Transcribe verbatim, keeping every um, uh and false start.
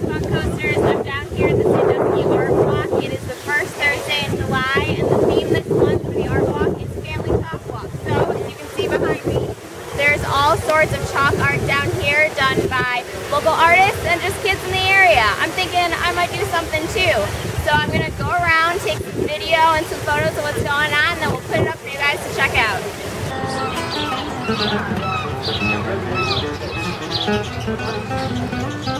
Fun Coasters. I'm down here at the Sandusky Art Walk. It is the first Thursday in July, and the theme this month for the Art Walk is Family Chalk Walk. So, as you can see behind me, there's all sorts of chalk art down here done by local artists and just kids in the area. I'm thinking I might do something too. So I'm going to go around, take some video and some photos of what's going on, and then we'll put it up for you guys to check out. Thank you.